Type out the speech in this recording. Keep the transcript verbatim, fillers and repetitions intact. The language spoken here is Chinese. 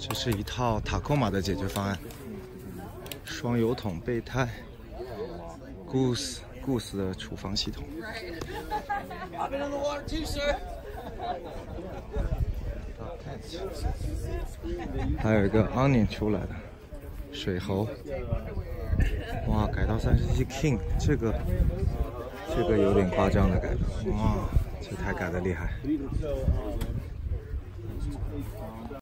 这是一套塔科马的解决方案，双油桶备胎 ，Goose Goose 的厨房系统。还有一个 Onion 出来的水喉，哇，改到三十七 King， 这个这个有点夸张的改的，哇，这台改的厉害。